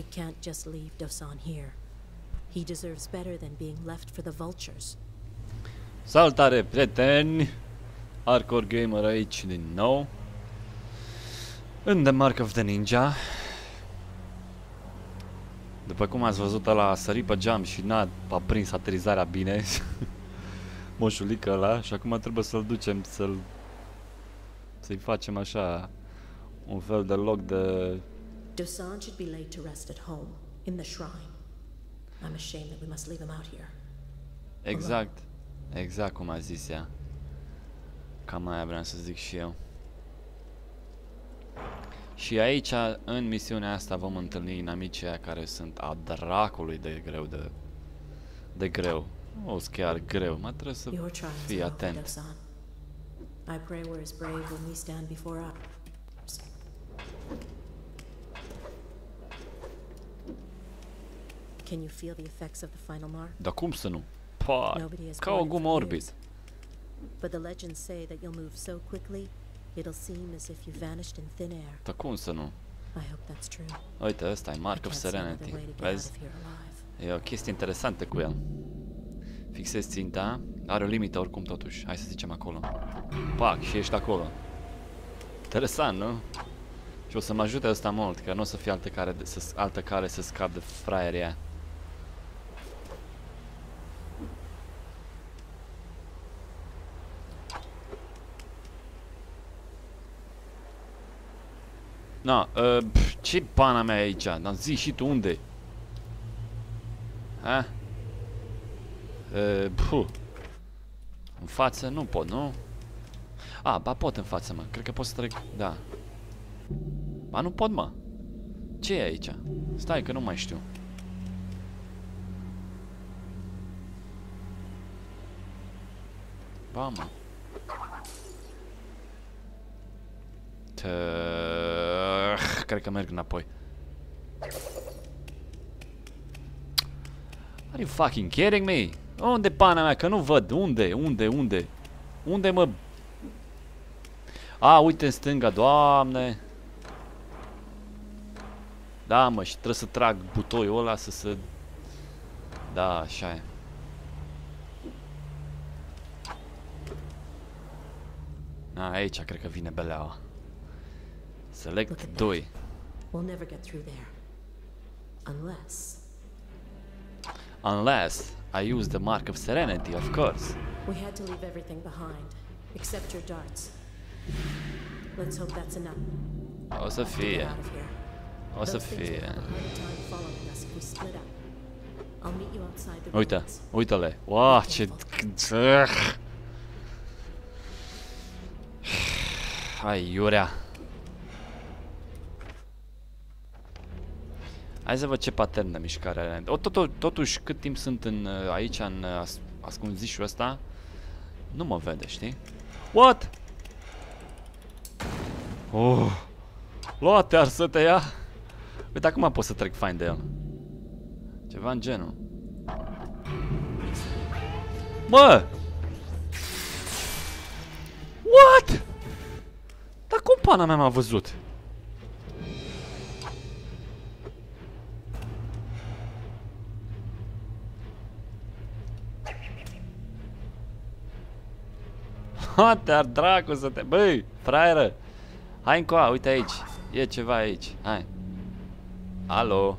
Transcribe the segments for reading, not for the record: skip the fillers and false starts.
We can't just leave Dosan here. He deserves better than being left for the vultures. Salutare, prieteni! Hardcore Gamer aici din nou. În The Mark of the Ninja. După cum ați văzut, ăla a sărit pe geam și n-a prins aterizarea bine. Moșulică ăla. Și acum trebuie să-l ducem, să-i facem așa un fel de loc de... Dosan should be laid to rest at home, in the shrine. I'm ashamed that we must leave him out here. Exact. Exact cum a zis ea. Cam aia vreau să zic și eu. Și aici, în misiunea asta, vom întâlni inamicii aia care sunt a dracului de greu de greu. O, chiar greu, mă trebuie să fii atent. Dar cum să nu? Pa, ca o gumă orbit. But the legends say that you'll move so quickly, it'll seem as if you vanished in thin air. Dar cum să nu? Uite, ăsta e Mark of Serenity. Vezi? E o chestie interesantă cu el. Fixezi ținta, are o limită oricum totuși. Hai să zicem acolo. Pac, și ești acolo. Interesant, nu? Și o să mă ajute ăsta mult, că nu o să fie altă care să scape de fraieria. Na, ce pana mea e aici? Dar zi și tu unde? Ha? În față nu pot, nu? A, ba pot în față, mă. Cred că pot să trec, da. Ba nu pot, mă. Ce e aici? Stai că nu mai știu. Ba, mă. Cred că merg înapoi. Are you fucking kidding me? Unde pana mea? Că nu văd. Unde? Unde mă... A, uite în stânga, doamne. Da, mă, și trebuie să trag butoiul ăla să se... Da, așa e. A, aici cred că vine beleaua. Select 2. We'll never get through there. Unless I use the Mark of Serenity, of course. We had to leave everything behind, except your darts. Let's hope that's enough. O să fie. O să fie. Uite, uite-le. Wow, ce... Hai, iurea. Hai să văd ce pattern de mișcare are. Totuși, cât timp sunt aici, în ascunzișul ăsta, nu mă vede, știi? What? Oh, lua-te, arsă-te ea! Uite, acum pot să trec fain de el. Ceva în genul. Mă! What? Dar cum pana mea m-a văzut? Te-ar dracu să te... Băi, fraieră! Hai încoa, uite aici. E ceva aici. Hai. Alo.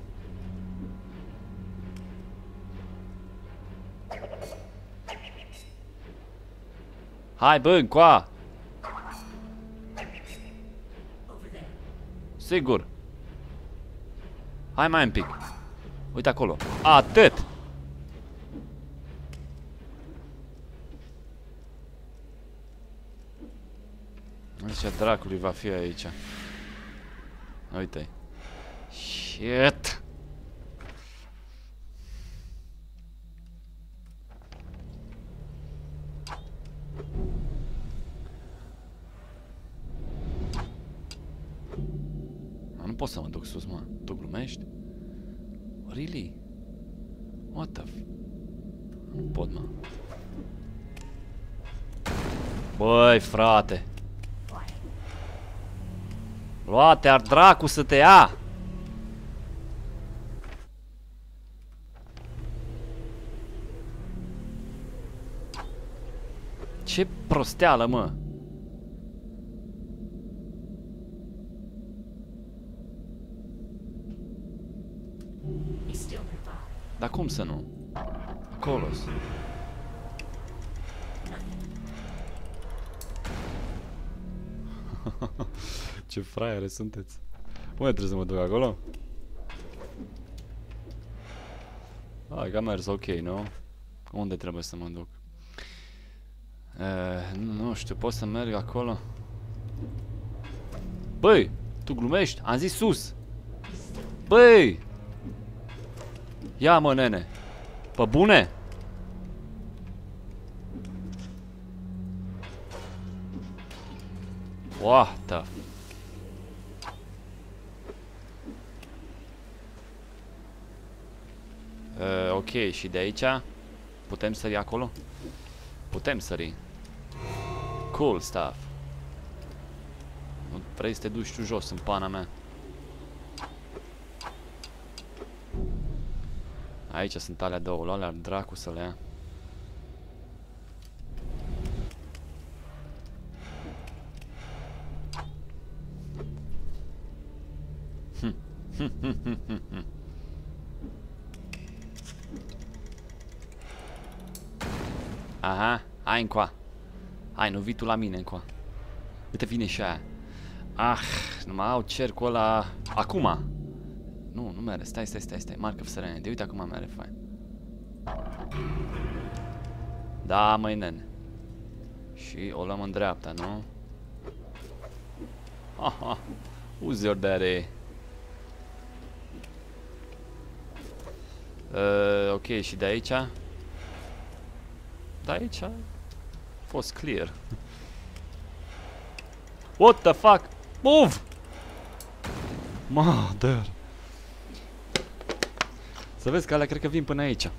Hai, bă, încoa! Sigur. Hai mai un pic. Uite acolo. Atât! Ce dracului va fi aici? Uite-i. Shit! Nu pot să mă duc sus, mă. Tu glumești? Really? What the f... Nu pot, mă. Băi, frate! Lua-te, ar dracu să te ia! Ce prosteală, mă! Dar cum să nu? Colos. Ce fraiere sunteți! Unde trebuie să mă duc acolo? Hai că a mers ok, nu? Unde trebuie să mă duc? Nu știu, pot să merg acolo? Băi! Tu glumești? Am zis sus! Băi! Ia mă, nene! Pe bune? What the... ok, și de aici putem sări acolo? Putem sări. Cool stuff. Nu vrei să te duci tu jos în pana mea. Aici sunt alea două, lua alea dracu să le ia. Aha, hai încoa. Hai, nu vii tu la mine încoa. Uite, vine și aia. Ah, nu mai au cercul ăla. Acum. Nu, nu mere, stai. Mark of the Ninja. Uite acum mere, fain. Da, măi, nene. Și o luăm în dreapta, nu? Aha, use your daddy. Ok, și de aici? Da, aici a fost clear. What the fuck? Move! Mother! Să vezi că alea cred că vin până aici.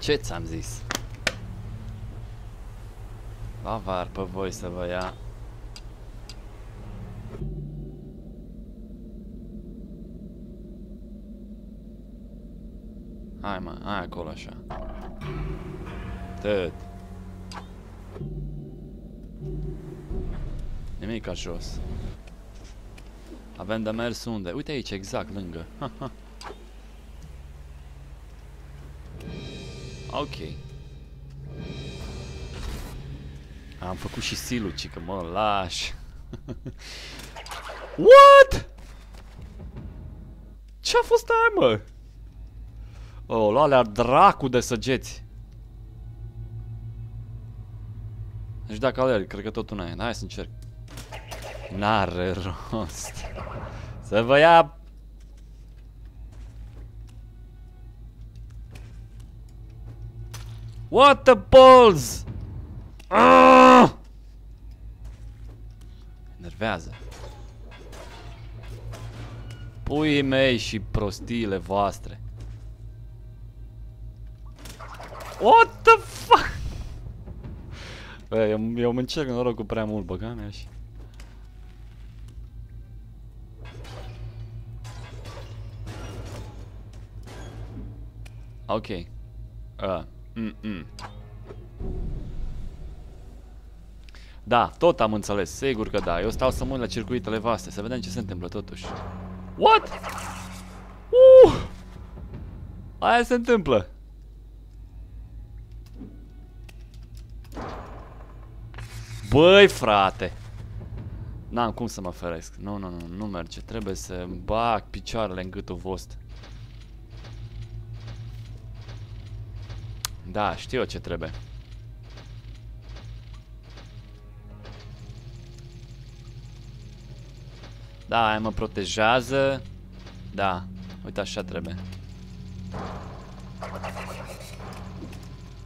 Ce ți-am zis? Avar pe voi să vă ia. Hai, mă, hai acolo așa. Tăt. Nimic ca jos. Avem de mers unde? Uite aici, exact lângă. Ok. Am făcut și silul, cică, mă, lași. What? Ce-a fost aia, mă? O, lua alea dracu de săgeți. Deci dacă alerg, cred că totul n-aia. Hai să încerc. N-are rost. Să vă ia... What the balls? Aaaa! Enervează. Puii mei și prostiile voastre. What the fuck? Bă, eu mă încerc norocul prea mult, băga mea și... Ok. Da, tot am înțeles, sigur că da. Eu stau să mă uit la circuitele voastre, să vedem ce se întâmplă totuși. What? Aia se întâmplă. Băi, frate! N-am cum să mă feresc. Nu merge. Trebuie să bag picioarele în gâtul vostru. Da, știu eu ce trebuie. Da, aia mă protejează. Da, uite așa trebuie.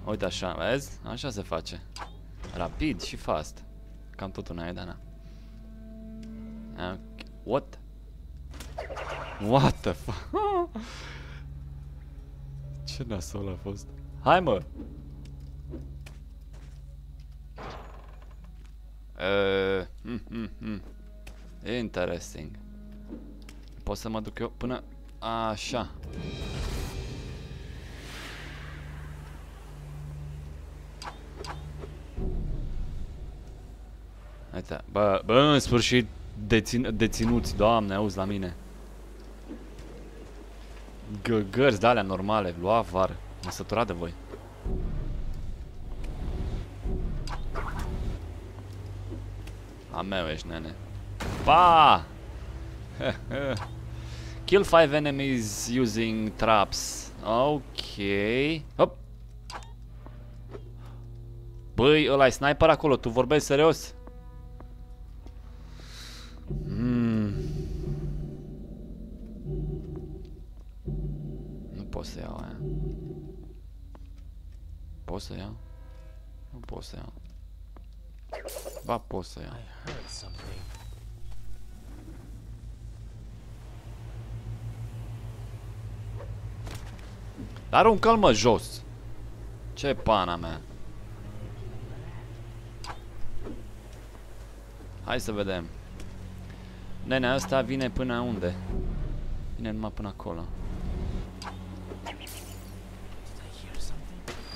Uite așa, vezi? Așa se face. Rapid și fast. Cam tot una e, da, na. What? What the fuck? Ce nasol a fost? Hai, mă! Interesting. Pot să mă duc eu până... Așa. Uite, bă, în sfârșit, deținuți, Doamne, auzi la mine. Gărzi de alea normale, lua var, m-a săturat de voi. A meu ești, nene. Pa! Kill 5 enemies using traps. Ok. Hop. Băi, ăla-i sniper acolo, tu vorbești serios? Nu pot să iau aia. Pot să iau? Nu pot să iau. Ba, pot să iau. Dar aruncă-l, mă, jos. Ce pana mea. Hai să vedem. Nenea asta vine până unde? Vine numai până acolo.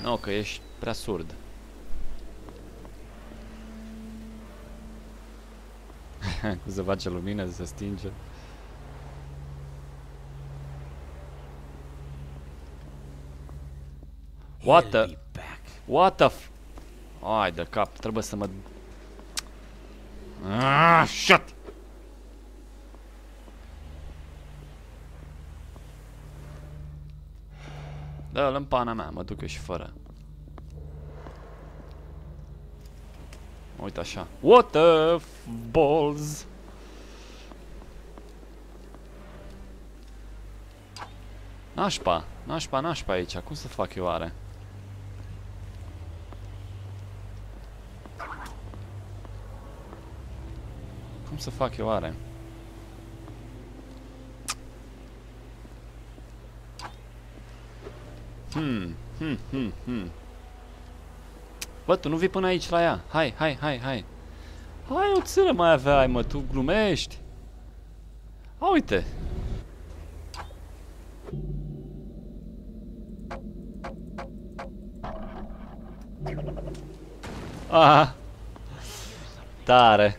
Nu, că ești prea surd. Cum se face lumină, se stinge. What the? What the f... Ai de cap, trebuie să mă... Ah, shit! Dă-l în pana mea, mă duc eu și fără. Uite așa. What the balls? Nașpa, nașpa, nașpa aici. Cum să fac eu oare? Cum să fac eu oare? Bă, tu nu vii până aici la ea. Hai, hai, hai, hai. Hai, o țără mai aveai, mă, tu glumești. A, uite. Aha. Tare.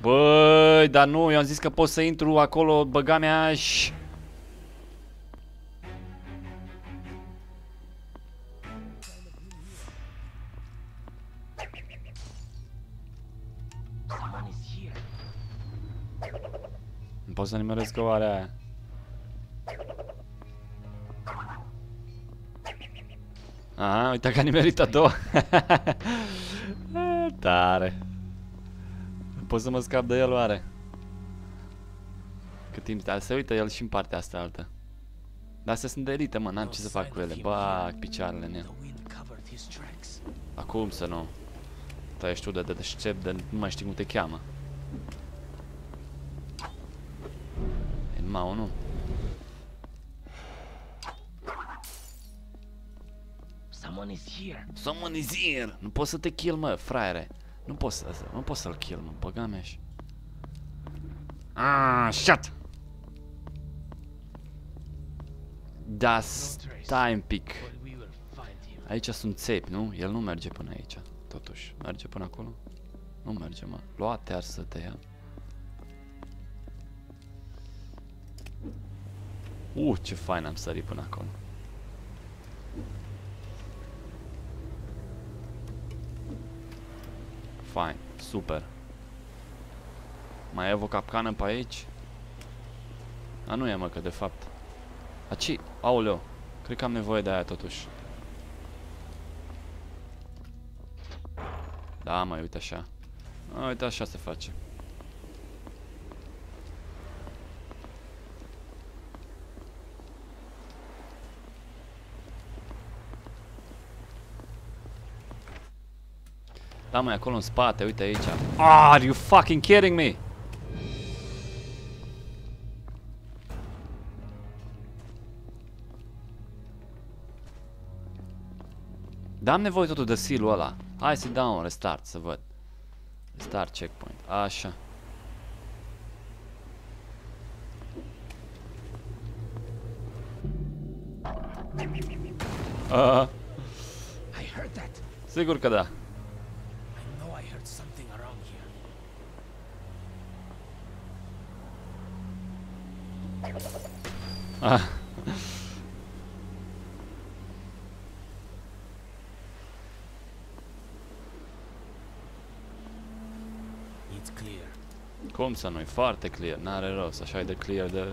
Băi, dar nu, eu am zis că pot să intru acolo, băga mea și... Nu pot să nimeresc oarea aia. Aha, uite că a nimerit a doua. Tare. Pot să mă scap de el oare? Cât timp se uită el și în partea asta altă. Dar astea sunt de elită, mă, n-am ce să fac cu ele. Bag picioarele în el. Acum să nu. Tu ești tu de deștept, de nu mai știu cum te cheamă. E numai unul. Someone is here. Someone is here. Nu poți să te kill, mă, fraiere. Nu pot să, nu pot să-l kill, mă, băga mea și... Aaaa, shut! Da, stai un pic. Aici sunt țepi, nu? El nu merge până aici, totuși. Merge până acolo? Nu merge, mă. Lua-te, arsă-te ia. Ce fain am sărit până acolo. Fain, super. Mai e o capcană pe aici? A, nu e, mă, că de fapt. Aci, aoleu, cred că am nevoie de aia totuși. Da, mă, uite așa. A, uite așa se face. Da, măi, acolo în spate, uite aici. Are you fucking kidding me? Dar am nevoie totul de seal-ul ăla. Hai să-i dau un restart să văd. Restart checkpoint, așa. Sigur că da. Ah. Cum să nu-i? Foarte clear, n-are rost, așa e de clear de...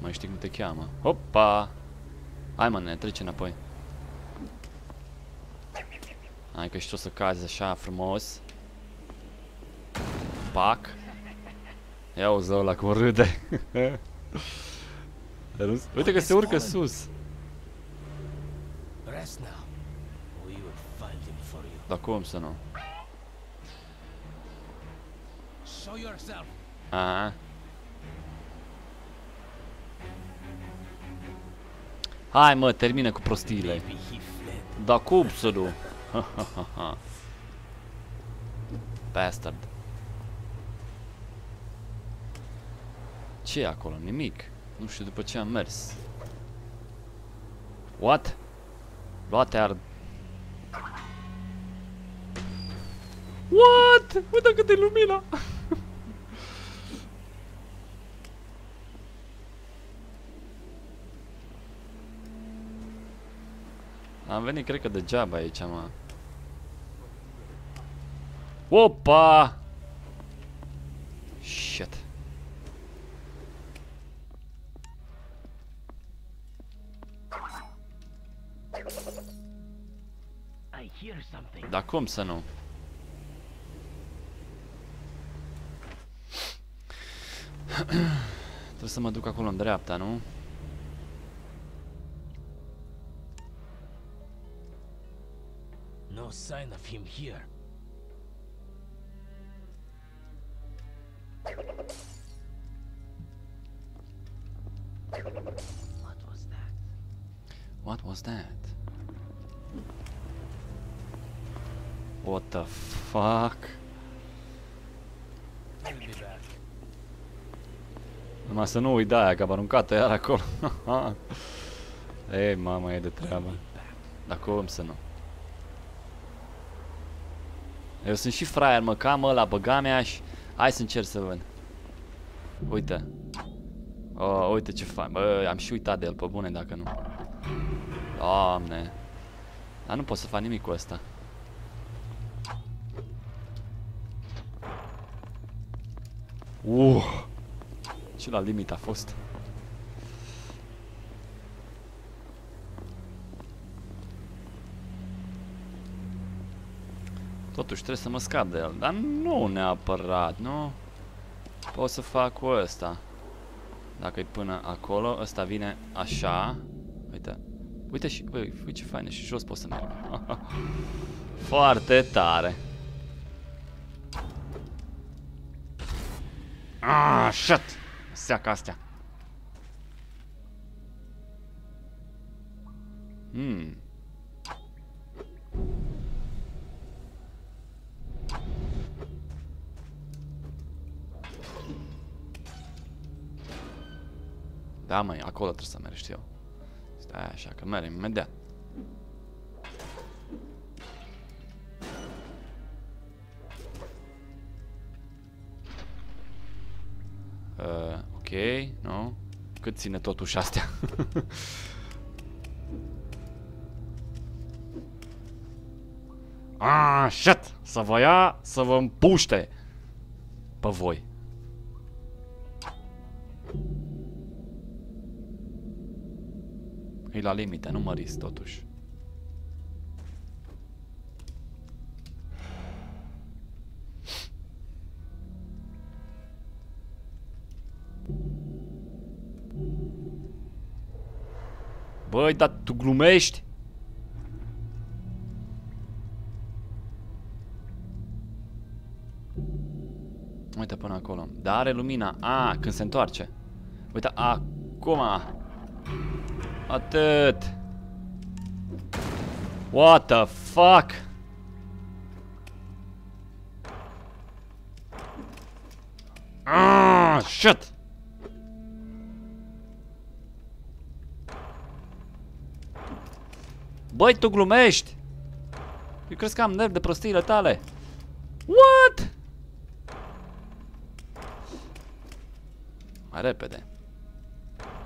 Mai știi cum te cheamă. Opa! Hai mă, ne trece înapoi. Hai că și tu să cazi așa frumos. Pac! Ia o zău la cum râde. Uite că se urcă sus. Dar cum să nu? Aha. Hai mă, termină cu prostiile. Dar cum să nu? Bastard. Ce e acolo? Nimic. Nu știu după ce am mers. What? Luate ard. What? Uite cât e lumina. Am venit, cred că degeaba aici, mă. Opa! Shit. Dar cum să nu? Trebuie să mă duc acolo în dreapta, nu? No sign of him here. What was that? What was that? What the fuck? We'll be back. Numai să nu uit de aia, că am aruncat-o iar acolo. Ei, mama, e de treabă. Dar cum să nu? Eu sunt și fraier, mă, cam ăla, băga mea și... Hai să încerc să văd. Uite. Oh, uite ce fain. Bă, am și uitat de el, pe bune, dacă nu. Doamne. Dar nu pot să fac nimic cu ăsta. Ce la limit a fost. Totuși trebuie să mă scap de el, dar nu neapărat, nu? Pot să fac cu ăsta. Dacă e până acolo, ăsta vine așa. Uite. Uite și, bă, uite ce fain, și jos pot să merg. Foarte tare. Ah, shit. Seaca astea. Da, măi, acolo trebuie să merg, știu. Stai așa, că merg imediat. Ok, nu? Cât ține totuși astea? Ah, shit! Să vă ia, să vă împuște pe voi. E la limite, nu mă risc totuși. Băi, dar tu glumești? Uite până acolo. Dar are lumina. A, când se întoarce. Uite, acum. Atât. What the fuck? Ah, shit. Băi, tu glumești? Eu crezi că am nervi de prostiile tale. What? Mai repede.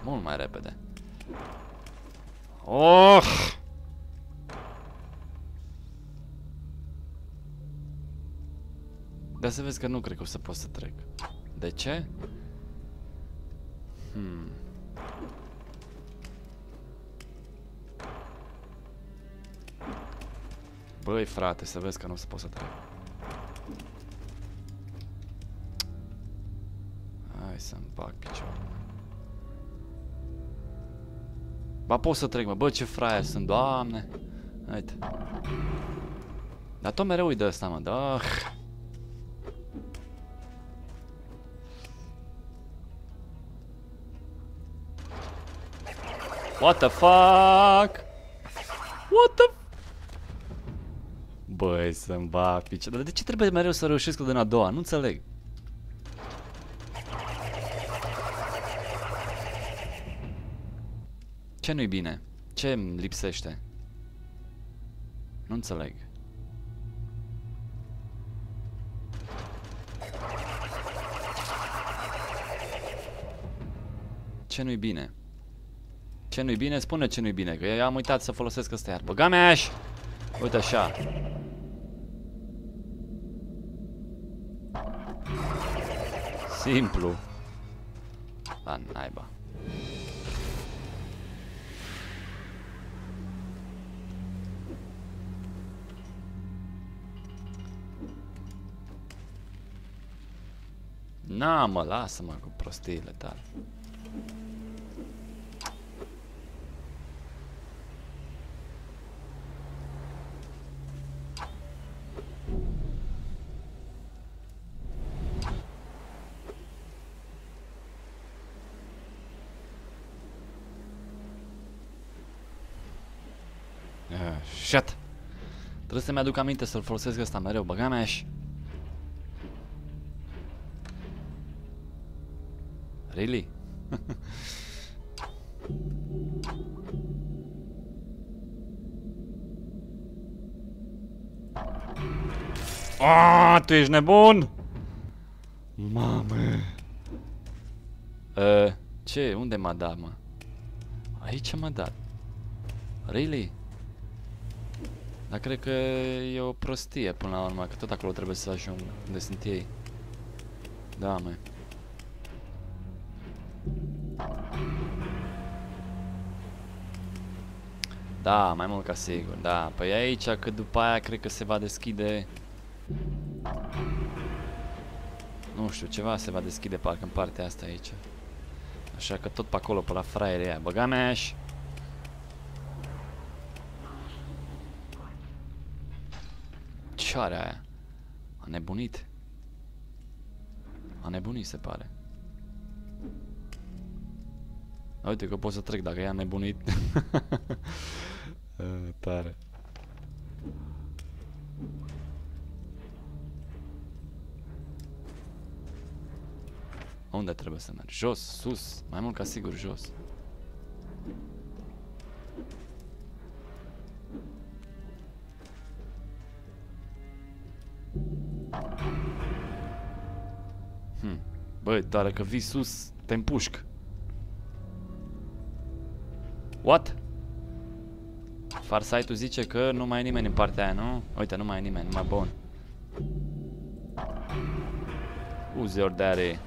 Mult mai repede. Oh! Dar să vezi că nu cred că o să pot să trec. De ce? Băi, frate, să vezi că nu o să pot să trec. Hai să-mi bag piciorul. Ba, pot să trec, mă. Bă, ce fraier sunt, doamne. Haide. Dar tot mereu îi dă asta, mă. Da. What the fuck? What the... Băi, să-mi bag piciorul. Dar de ce trebuie mereu să reușesc cu din a doua? Nu înțeleg. Ce nu-i bine? Ce îmi lipsește? Nu înțeleg. Ce nu-i bine? Ce nu-i bine? Spune ce nu-i bine, că eu am uitat să folosesc ăsta iar. Băgameaș! Uite așa. Simplu. La naiba. Na, mă, lasă-mă cu prostiile tale. Shit. Trebuie să-mi aduc aminte să-l folosesc ăsta mereu, băga mea și... Really? Aaaa, tu ești nebun? Mamă! Ce? Unde m-a dat, mă? Aici m-a dat. Really? Dar cred că e o prostie până la urmă, că tot acolo trebuie să ajung unde sunt ei. Da, măi. Da, mai mult ca sigur, da. Păi aici, că după aia cred că se va deschide... Nu știu, ceva se va deschide parcă în partea asta aici. Așa că tot pe acolo, pe la fraierii aia. Băgameaș! Ce are aia? A nebunit. A nebunit, se pare. Uite că pot să trec dacă i-a nebunit. Tare. Unde trebuie să merg? Jos, sus, mai mult ca sigur jos. Băi, dar că vii sus, te împușc. What? Farsight-ul zice că nu mai e nimeni în partea aia, nu? Uite, nu mai e nimeni, numai bun. Who's your daddy?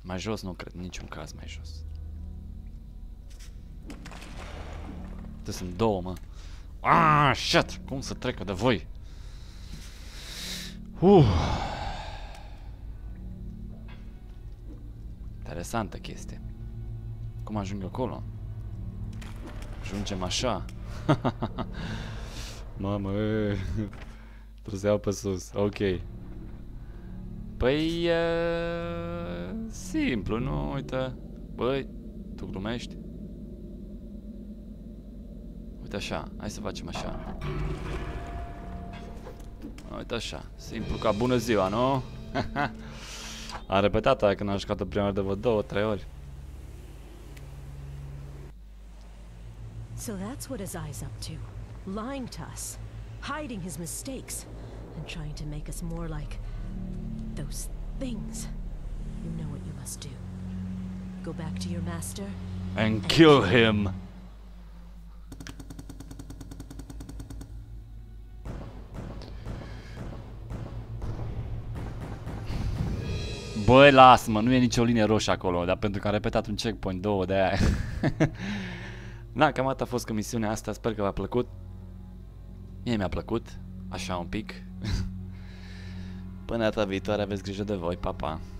Mai jos nu cred, niciun caz mai jos. Te sunt două, mă. Ah, shit! Cum să trecă de voi? Interesantă chestie. Cum ajung acolo? Ajungem așa. Mamă, trebuie să iau pe sus. Ok. Păi... simplu, nu? Uite. Băi, tu glumești? Așa, hai să facem așa. Uite așa, simplu ca bună ziua, nu? Am repetat aia când am jucat-o prima dată de vreo 2-3 ori. So that's what his eye's up to. Lying to us, hiding his mistakes, and trying to make us more like those things. You know what you must do. Go back to your master and kill him. Băi, lasă-mă, nu e nicio linie roșie acolo, dar pentru că am repetat un checkpoint, 2 de aia. Na, cam atât a fost cu misiunea asta, sper că v-a plăcut. Mie mi-a plăcut, așa un pic. Până data viitoare, aveți grijă de voi, pa, pa.